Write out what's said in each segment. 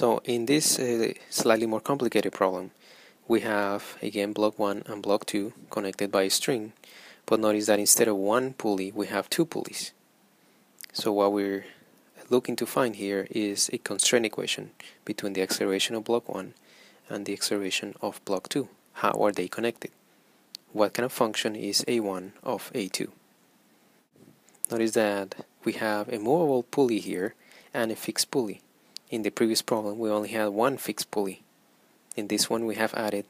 So in this slightly more complicated problem, we have again block 1 and block 2 connected by a string, but notice that instead of one pulley we have two pulleys. So what we're looking to find here is a constraint equation between the acceleration of block 1 and the acceleration of block 2. How are they connected? What kind of function is a1 of a2? Notice that we have a movable pulley here and a fixed pulley. In the previous problem we only had one fixed pulley. In this one we have added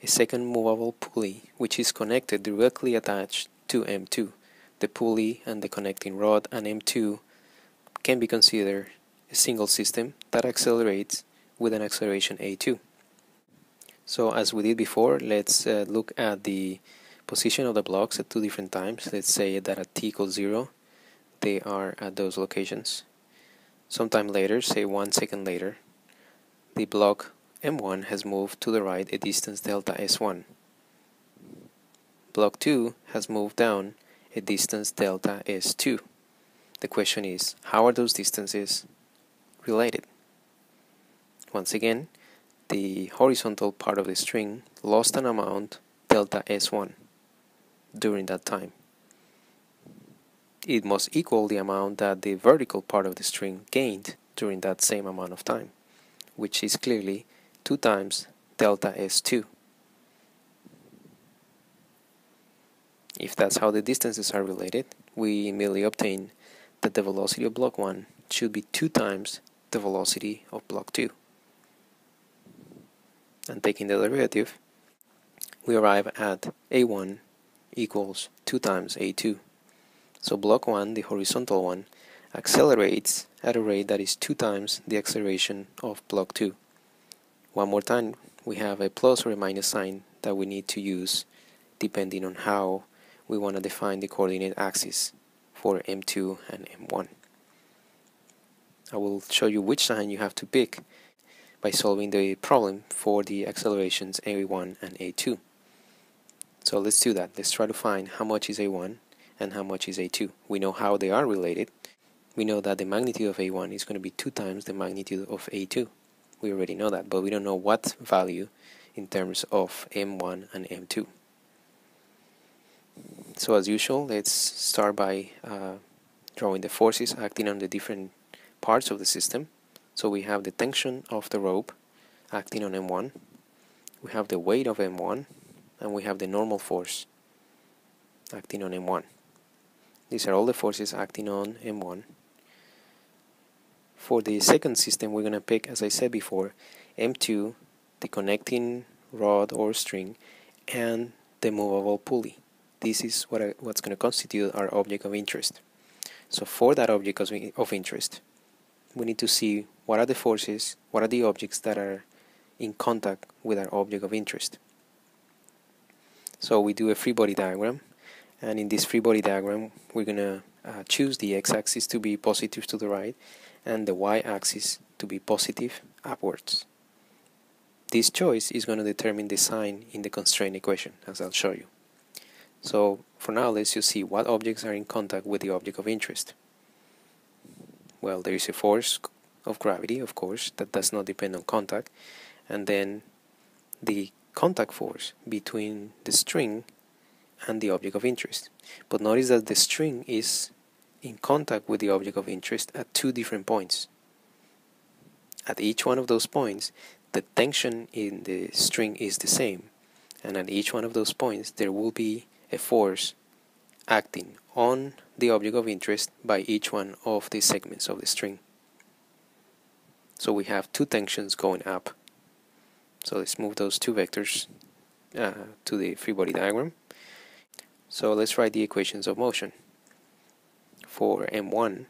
a second movable pulley which is connected directly attached to M2. The pulley and the connecting rod and M2 can be considered a single system that accelerates with an acceleration a2. So as we did before, let's look at the position of the blocks at two different times. Let's say that at t = 0 they are at those locations. Sometime later, say 1 second later, the block M1 has moved to the right a distance delta S1. Block 2 has moved down a distance delta S2. The question is, how are those distances related? Once again, the horizontal part of the string lost an amount delta S1 during that time. It must equal the amount that the vertical part of the string gained during that same amount of time, which is clearly 2 times delta S2. If that's how the distances are related, we merely obtain that the velocity of block 1 should be 2 times the velocity of block 2. And taking the derivative, we arrive at a1 equals 2 times a2. So block 1, the horizontal one, accelerates at a rate that is 2 times the acceleration of block 2. One more time, we have a plus or a minus sign that we need to use depending on how we want to define the coordinate axis for M2 and M1. I will show you which sign you have to pick by solving the problem for the accelerations a1 and a2. So let's do that. Let's try to find how much is a1 and how much is a2. We know how they are related. We know that the magnitude of a1 is going to be 2 times the magnitude of a2. We already know that, but we don't know what value in terms of m1 and m2. So as usual, let's start by drawing the forces acting on the different parts of the system. So we have the tension of the rope acting on M1, we have the weight of M1, and we have the normal force acting on M1. These are all the forces acting on M1. For the second system we're going to pick, as I said before, M2, the connecting rod or string, and the movable pulley. This is what's going to constitute our object of interest. So for that object of interest, we need to see what are the forces, what are the objects that are in contact with our object of interest. So we do a free body diagram, and in this free body diagram we're going to choose the x-axis to be positive to the right and the y-axis to be positive upwards. This choice is going to determine the sign in the constraint equation, as I'll show you. So for now, let's just see what objects are in contact with the object of interest. Well, there is a force of gravity, of course, that does not depend on contact, and then the contact force between the string and the object of interest. But notice that the string is in contact with the object of interest at two different points. At each one of those points, the tension in the string is the same, and at each one of those points there will be a force acting on the object of interest by each one of the segments of the string. So we have two tensions going up. So let's move those two vectors to the free body diagram. So let's write the equations of motion. For M1,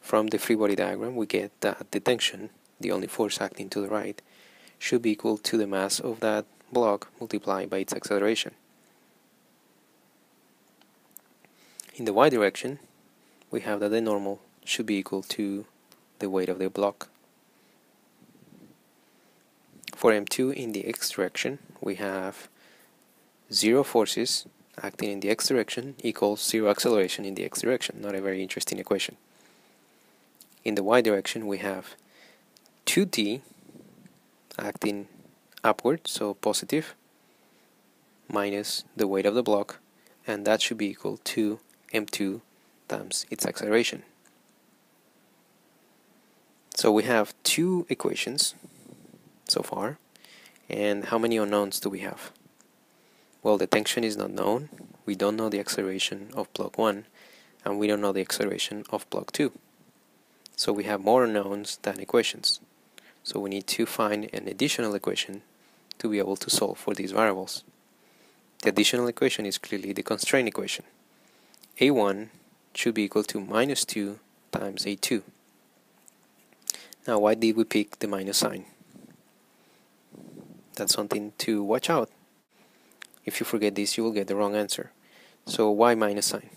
from the free body diagram we get that the tension, the only force acting to the right, should be equal to the mass of that block multiplied by its acceleration. In the y direction, we have that the normal should be equal to the weight of the block. For M2, in the x direction, we have 0 forces acting in the x direction equals 0 acceleration in the x direction. Not a very interesting equation. In the y direction, we have 2t acting upward, so positive, minus the weight of the block, and that should be equal to m2 times its acceleration. So we have two equations so far, and how many unknowns do we have? Well, the tension is not known, we don't know the acceleration of block 1, and we don't know the acceleration of block 2. So we have more unknowns than equations. So we need to find an additional equation to be able to solve for these variables. The additional equation is clearly the constraint equation. A1 should be equal to minus 2 times A2. Now, why did we pick the minus sign? That's something to watch out. If you forget this, you will get the wrong answer. So why minus sign?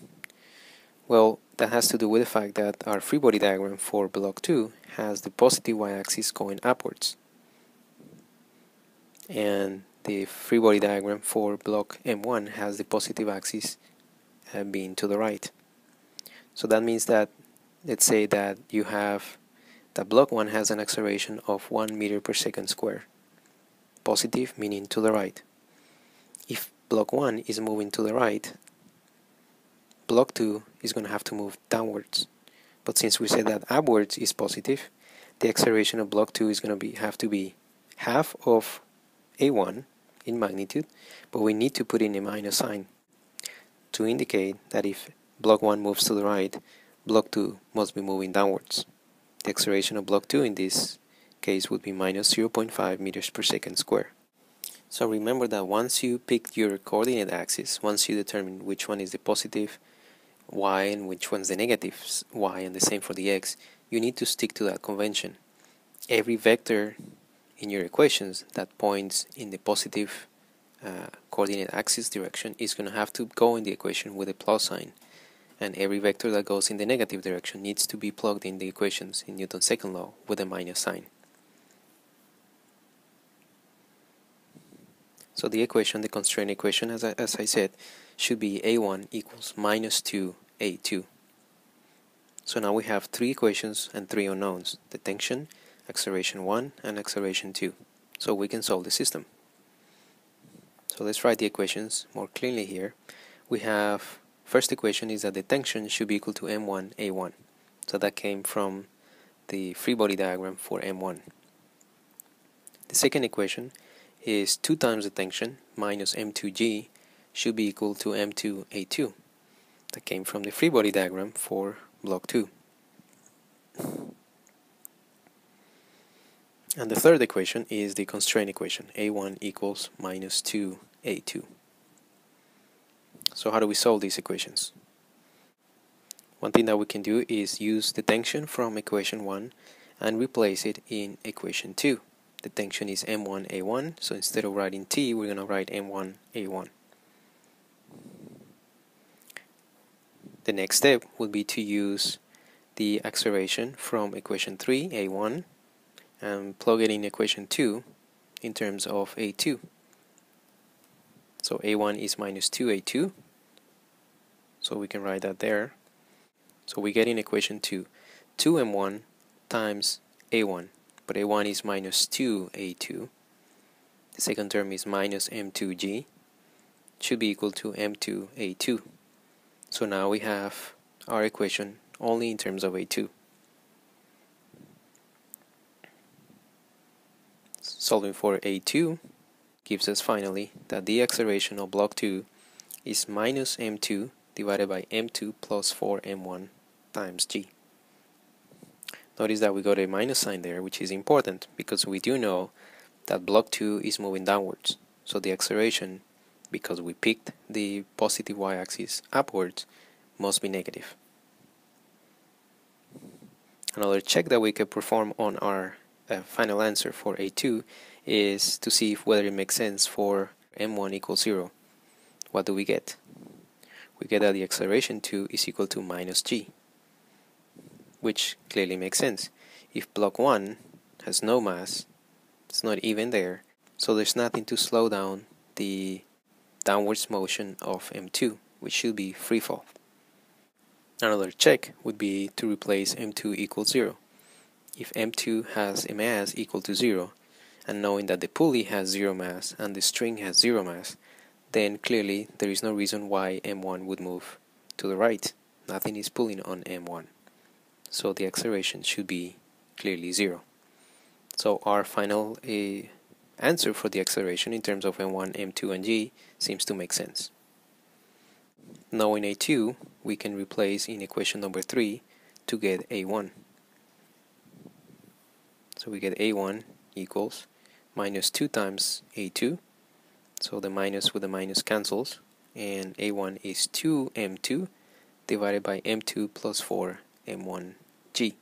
Well, that has to do with the fact that our free body diagram for block 2 has the positive y-axis going upwards, and the free body diagram for block M1 has the positive axis being to the right. So that means that, let's say that you have that block 1 has an acceleration of 1 meter per second squared, positive meaning to the right. If block 1 is moving to the right, block 2 is going to have to move downwards. But since we said that upwards is positive, the acceleration of block 2 is going to have to be half of A1 in magnitude, but we need to put in a minus sign to indicate that if block 1 moves to the right, block 2 must be moving downwards. The acceleration of block 2 in this case would be minus 0.5 meters per second squared. So remember that once you pick your coordinate axis, once you determine which one is the positive y and which one's the negative y, and the same for the x, you need to stick to that convention. Every vector in your equations that points in the positive coordinate axis direction is going to have to go in the equation with a plus sign, and every vector that goes in the negative direction needs to be plugged in the equations in Newton's second law with a minus sign. So the equation, the constraint equation, as I said, should be A1 equals minus 2 A2. So now we have three equations and three unknowns: the tension, acceleration 1, and acceleration 2. So we can solve the system. So let's write the equations more cleanly here. We have, first equation is that the tension should be equal to M1 A1. So that came from the free body diagram for M1. The second equation is 2 times the tension minus m2g should be equal to m2a2. That came from the free body diagram for block 2. And the third equation is the constraint equation, a1 equals minus 2a2. So how do we solve these equations? One thing that we can do is use the tension from equation 1 and replace it in equation 2. The tension is M1 A1, so instead of writing T, we're going to write M1 A1. The next step would be to use the acceleration from equation 3, A1, and plug it in equation 2 in terms of A2. So A1 is minus 2 A2, so we can write that there. So we get in equation 2, 2 M1 times A1. But A1 is minus 2A2. The second term is minus M2G, should be equal to M2A2. So now we have our equation only in terms of A2. Solving for A2 gives us finally that the acceleration of block 2 is minus M2 divided by M2 plus 4M1 times G. Notice that we got a minus sign there, which is important because we do know that block 2 is moving downwards. So the acceleration, because we picked the positive y-axis upwards, must be negative. Another check that we could perform on our final answer for A2 is to see if whether it makes sense for M1 equals 0. What do we get? We get that the acceleration 2 is equal to minus g, which clearly makes sense. If block 1 has no mass, it's not even there, so there's nothing to slow down the downwards motion of M2, which should be free fall. Another check would be to replace M2 equals 0. If M2 has a mass equal to 0, and knowing that the pulley has zero mass and the string has zero mass, then clearly there is no reason why M1 would move to the right. Nothing is pulling on M1. So the acceleration should be clearly zero. So our final answer for the acceleration in terms of M1, M2, and G seems to make sense. Now in A2, we can replace in equation number 3 to get A1. So we get A1 equals minus 2 times A2. So the minus with the minus cancels, and A1 is 2M2 divided by M2 plus 4M1G.